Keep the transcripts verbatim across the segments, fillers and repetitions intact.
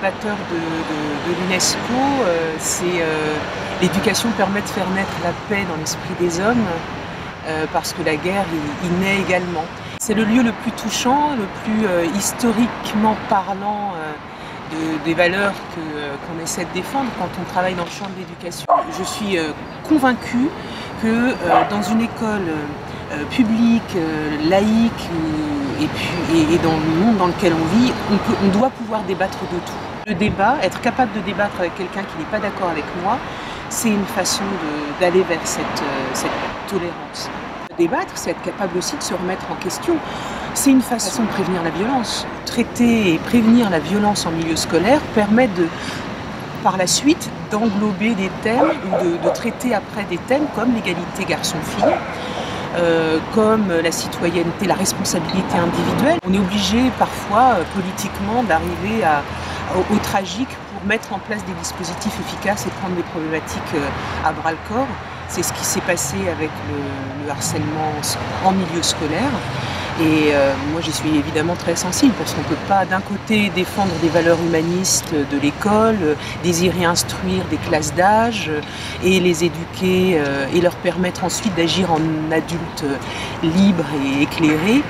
fondateurs de, de, de l'UNESCO, euh, c'est euh, l'éducation permet de faire naître la paix dans l'esprit des hommes, euh, parce que la guerre y, y naît également. C'est le lieu le plus touchant, le plus euh, historiquement parlant euh, de, des valeurs que, euh, qu'on essaie de défendre quand on travaille dans le champ de l'éducation. Je suis euh, convaincue que euh, dans une école euh, publique, euh, laïque, et, puis, et, et dans le monde dans lequel on vit, on, peut, on doit pouvoir débattre de tout. Le débat, être capable de débattre avec quelqu'un qui n'est pas d'accord avec moi, c'est une façon d'aller vers cette, euh, cette tolérance. Débattre, c'est être capable aussi de se remettre en question. C'est une façon de prévenir la violence. Traiter et prévenir la violence en milieu scolaire permet de, par la suite, d'englober des thèmes ou de, de traiter après des thèmes comme l'égalité garçon-fille, euh, comme la citoyenneté, la responsabilité individuelle. On est obligé parfois, politiquement, d'arriver au, au tragique pour mettre en place des dispositifs efficaces et prendre les problématiques à bras-le-corps. C'est ce qui s'est passé avec le, le harcèlement en milieu scolaire. Et euh, moi, j'y suis évidemment très sensible parce qu'on ne peut pas d'un côté défendre des valeurs humanistes de l'école, euh, désirer instruire des classes d'âge euh, et les éduquer euh, et leur permettre ensuite d'agir en adulte libre et éclairé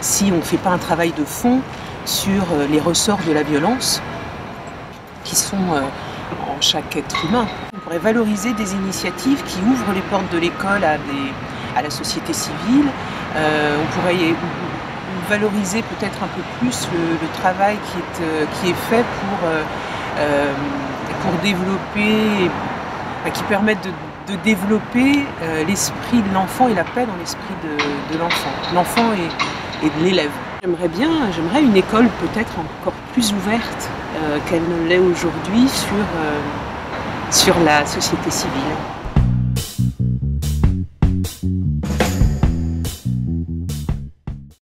si on ne fait pas un travail de fond sur euh, les ressorts de la violence qui sont euh, en chaque être humain. On pourrait valoriser des initiatives qui ouvrent les portes de l'école à, à la société civile. Euh, on pourrait valoriser peut-être un peu plus le, le travail qui est, qui est fait pour, euh, pour développer, qui permettent de, de développer l'esprit de l'enfant et la paix dans l'esprit de, de l'enfant, l'enfant et, et de l'élève. J'aimerais bien, j'aimerais une école peut-être encore plus ouverte euh, qu'elle ne l'est aujourd'hui sur, euh, sur la société civile.